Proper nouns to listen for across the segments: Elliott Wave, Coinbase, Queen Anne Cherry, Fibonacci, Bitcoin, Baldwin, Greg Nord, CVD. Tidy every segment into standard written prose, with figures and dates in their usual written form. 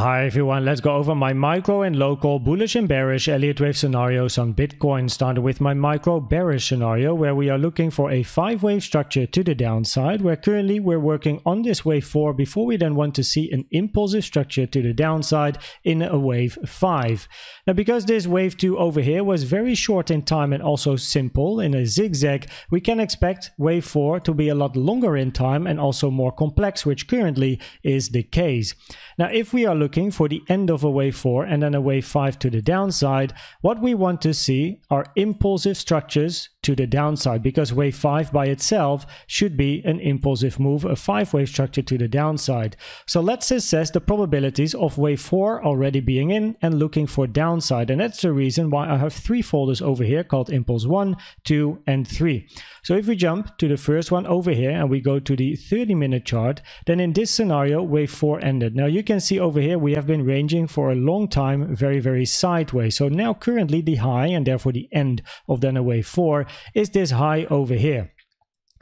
Hi everyone, let's go over my micro and local bullish and bearish Elliott Wave scenarios on Bitcoin, starting with my micro bearish scenario where we are looking for a 5-wave structure to the downside, where currently we're working on this wave 4 before we then want to see an impulsive structure to the downside in a wave 5. Now because this wave 2 over here was very short in time and also simple in a zigzag, we can expect wave 4 to be a lot longer in time and also more complex, which currently is the case. Now if we are looking for the end of a wave 4 and then a wave 5 to the downside, what we want to see are impulsive structures to the downside, because wave 5 by itself should be an impulsive move, a 5-wave structure to the downside. So let's assess the probabilities of wave 4 already being in and looking for downside, and that's the reason why I have 3 folders over here called impulse 1, 2 and 3. So if we jump to the first one over here and we go to the 30-minute chart, then in this scenario wave 4 ended. Now you can see over here we have been ranging for a long time very sideways, so now currently the high and therefore the end of then a wave 4 is this high over here.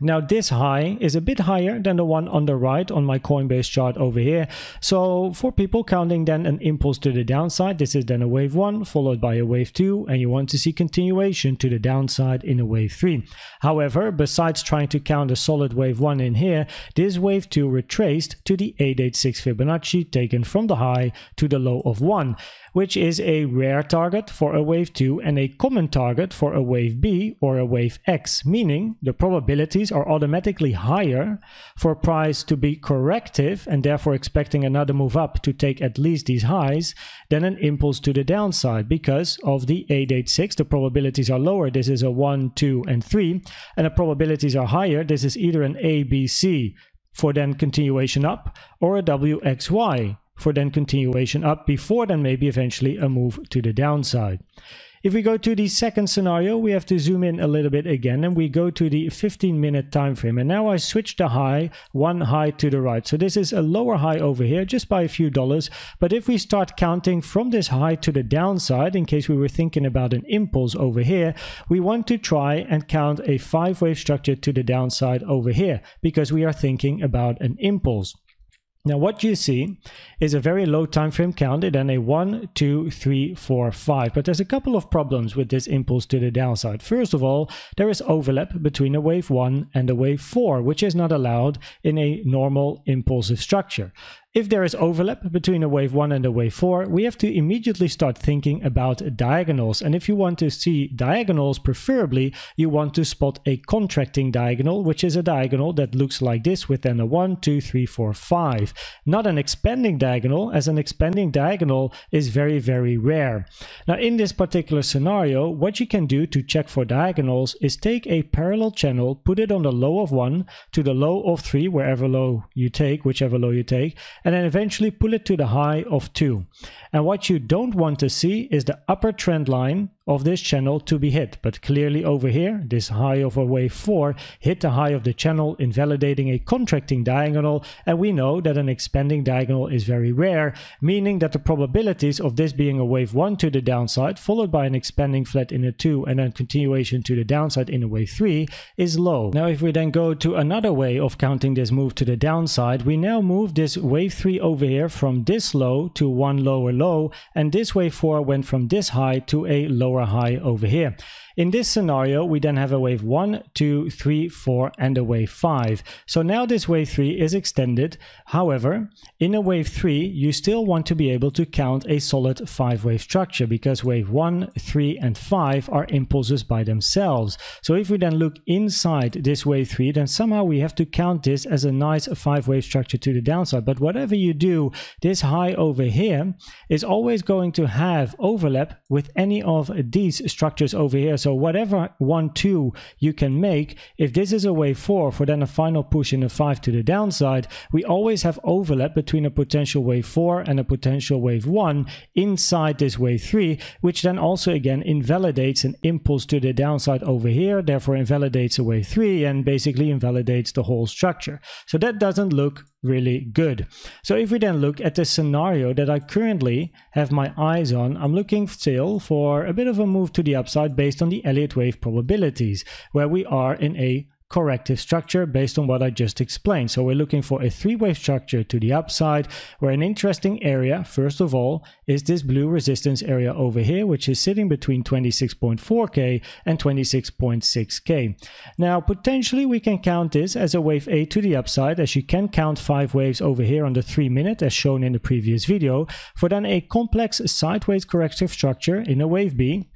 Now this high is a bit higher than the one on the right on my Coinbase chart over here. So for people counting then an impulse to the downside, this is then a wave 1 followed by a wave 2, and you want to see continuation to the downside in a wave 3. However, besides trying to count a solid wave 1 in here, this wave 2 retraced to the 886 Fibonacci taken from the high to the low of 1, which is a rare target for a wave 2 and a common target for a wave B or a wave X, meaning the probabilities are automatically higher for price to be corrective and therefore expecting another move up to take at least these highs than an impulse to the downside. Because of the 886, the probabilities are lower. This is a 1, 2 and 3, and the probabilities are higher. This is either an ABC for then continuation up or a WXY for then continuation up before then maybe eventually a move to the downside. If we go to the second scenario, we have to zoom in a little bit again and we go to the 15-minute time frame. And now I switch the high, one high to the right. So this is a lower high over here just by a few dollars. But if we start counting from this high to the downside, in case we were thinking about an impulse over here, we want to try and count a 5-wave structure to the downside over here because we are thinking about an impulse. Now what you see is a very low time frame counted and a 1, 2, 3, 4, 5. But there's a couple of problems with this impulse to the downside. First of all, there is overlap between a wave 1 and a wave 4, which is not allowed in a normal impulsive structure. If there is overlap between a wave 1 and a wave 4, we have to immediately start thinking about diagonals. And if you want to see diagonals, preferably you want to spot a contracting diagonal, which is a diagonal that looks like this within a 1, 2, 3, 4, 5. Not an expanding diagonal, as an expanding diagonal is very rare. Now in this particular scenario, what you can do to check for diagonals is take a parallel channel, put it on the low of 1 to the low of 3, wherever low you take, whichever low you take, and then eventually pull it to the high of 2. And what you don't want to see is the upper trend line of this channel to be hit, but clearly over here this high of a wave 4 hit the high of the channel, invalidating a contracting diagonal, and we know that an expanding diagonal is very rare, meaning that the probabilities of this being a wave 1 to the downside followed by an expanding flat in a 2 and then continuation to the downside in a wave 3 is low. Now if we then go to another way of counting this move to the downside, we now move this wave 3 over here from this low to one lower low, and this wave 4 went from this high to a lower high over here. In this scenario, we then have a wave 1, 2, 3, 4 and a wave 5. So now this wave 3 is extended. However, in a wave 3, you still want to be able to count a solid 5-wave structure because wave 1, 3 and 5 are impulses by themselves. So if we then look inside this wave 3, then somehow we have to count this as a nice 5-wave structure to the downside. But whatever you do, this high over here is always going to have overlap with any of these structures over here. So whatever 1, 2 you can make, if this is a wave 4 for then a final push in a 5 to the downside, we always have overlap between a potential wave 4 and a potential wave 1 inside this wave 3, which then also again invalidates an impulse to the downside over here, therefore invalidates a wave 3 and basically invalidates the whole structure. So that doesn't look really good. So if we then look at the scenario that I currently have my eyes on, I'm looking still for a bit of a move to the upside based on the Elliott Wave probabilities, where we are in a corrective structure based on what I just explained. So we're looking for a three-wave structure to the upside, where an interesting area, first of all, is this blue resistance area over here, which is sitting between 26.4K and 26.6K. Now, potentially we can count this as a wave A to the upside, as you can count 5 waves over here on the 3-minute, as shown in the previous video, for then a complex sideways corrective structure in a wave B,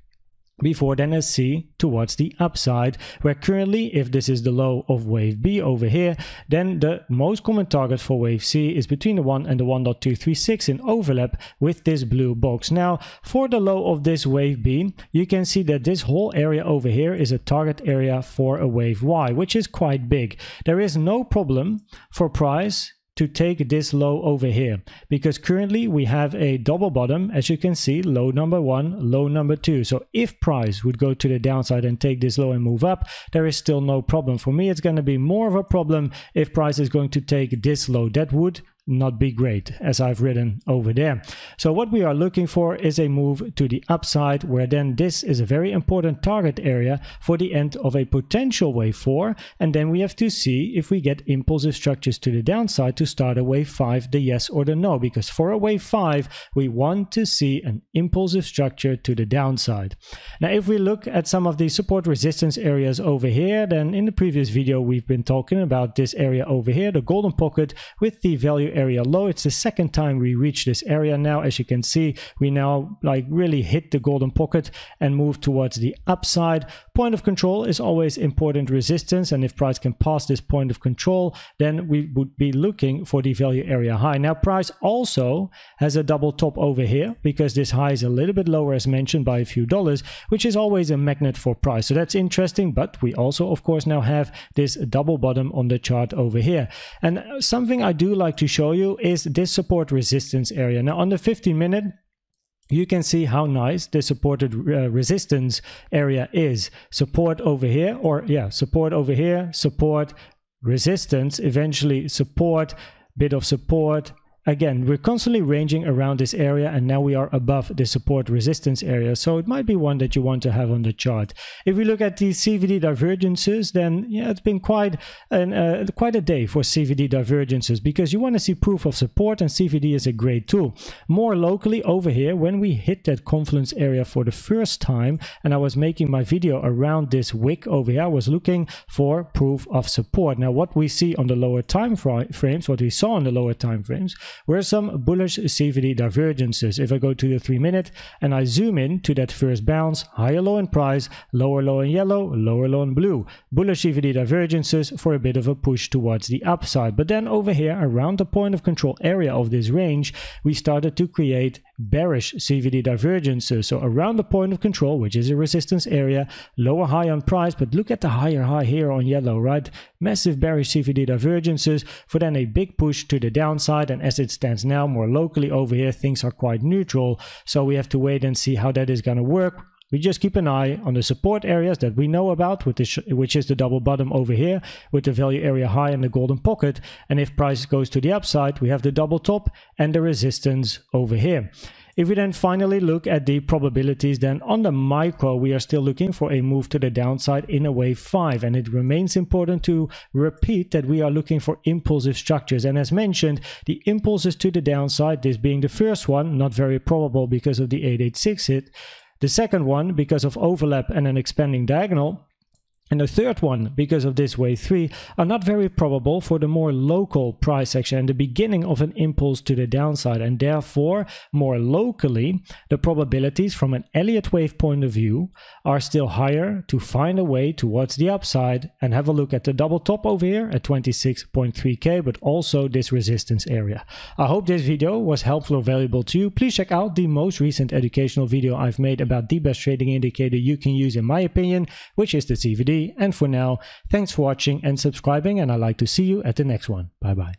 before then a C towards the upside, where currently, if this is the low of wave B over here, then the most common target for wave C is between the 1 and the 1.236 in overlap with this blue box. Now, for the low of this wave B, you can see that this whole area over here is a target area for a wave Y, which is quite big. There is no problem for price to take this low over here, because currently we have a double bottom, as you can see, low number 1, low number 2. So if price would go to the downside and take this low and move up, there is still no problem. For me, it's going to be more of a problem if price is going to take this low. That would not be great, as I've written over there. So what we are looking for is a move to the upside, where then this is a very important target area for the end of a potential wave 4, and then we have to see if we get impulsive structures to the downside to start a wave 5, the yes or the no, because for a wave 5 we want to see an impulsive structure to the downside. Now, if we look at some of the support resistance areas over here, then in the previous video we've been talking about this area over here, the golden pocket with the value area low. It's the second time we reach this area now. As you can see, we now really hit the golden pocket and move towards the upside. Point of control is always important resistance, and if price can pass this point of control, then we would be looking for the value area high. Now, price also has a double top over here, because this high is a little bit lower, as mentioned, by a few dollars, which is always a magnet for price. So that's interesting, but we also of course now have this double bottom on the chart over here. And something I do like to show you is this support resistance area. Now, on the 15-minute, you can see how nice the supported resistance area is. Support over here, or support over here, support, resistance, eventually support, bit of support. Again, we're constantly ranging around this area, and now we are above the support resistance area, so it might be one that you want to have on the chart. If we look at the CVD divergences, then it's been quite a day for CVD divergences, because you want to see proof of support, and CVD is a great tool. More locally over here, when we hit that confluence area for the first time, and I was making my video around this wick over here, I was looking for proof of support. Now, what we see on the lower time frames, what we saw on the lower time frames, were some bullish CVD divergences. If I go to the 3-minute and I zoom in to that first bounce, higher low in price, lower low in yellow, lower low in blue, bullish CVD divergences for a bit of a push towards the upside. But then over here, around the point of control area of this range, we started to create bearish CVD divergences. So around the point of control, which is a resistance area, lower high on price, but look at the higher high here on yellow, right? Massive bearish CVD divergences for then a big push to the downside. And as it stands now, more locally over here, things are quite neutral, so we have to wait and see how that is going to work. We just keep an eye on the support areas that we know about, which is the double bottom over here with the value area high and the golden pocket. And if price goes to the upside, we have the double top and the resistance over here. If we then finally look at the probabilities, then on the micro, we are still looking for a move to the downside in a wave 5. And it remains important to repeat that we are looking for impulsive structures. And as mentioned, the impulses to the downside, this being the first one, not very probable because of the 886 hit. The second one, because of overlap and an expanding diagonal. And the third one, because of this wave 3, are not very probable for the more local price action and the beginning of an impulse to the downside. And therefore, more locally, the probabilities from an Elliott wave point of view are still higher to find a way towards the upside. And have a look at the double top over here at 26.3K, but also this resistance area. I hope this video was helpful or valuable to you. Please check out the most recent educational video I've made about the best trading indicator you can use, in my opinion, which is the CVD. And for now, thanks for watching and subscribing, and I'd like to see you at the next one. Bye bye.